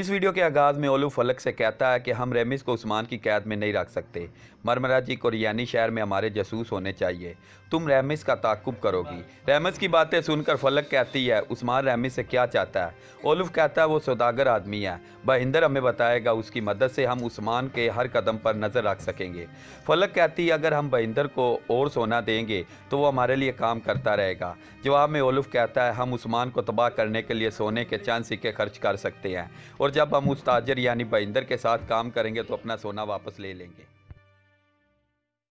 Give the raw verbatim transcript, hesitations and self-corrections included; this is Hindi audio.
इस वीडियो के आगाज़ में ओलूफ फलक से कहता है कि हम रेमिस को उस्मान की कैद में नहीं रख सकते। मरमरा जी को रियानी शहर में हमारे जासूस होने चाहिए, तुम रेमिस का ताक़ुब करोगी। रेमिस की बातें सुनकर फलक कहती है उस्मान रेमिस से क्या चाहता है। ओलूफ कहता है वो सौदागर आदमी है, बहिंदर हमें बताएगा, उसकी मदद से हम उस्मान के हर कदम पर नज़र रख सकेंगे। फलक कहती है अगर हम बहिंदर को और सोना देंगे तो वो हमारे लिए काम करता रहेगा। जवाब में ओलूफ कहता है हम उस्मान को तबाह करने के लिए सोने के चांद सिक्के खर्च कर सकते हैं और जब हम उस ताजर यानी बहिंदर के साथ काम करेंगे तो अपना सोना वापस ले लेंगे।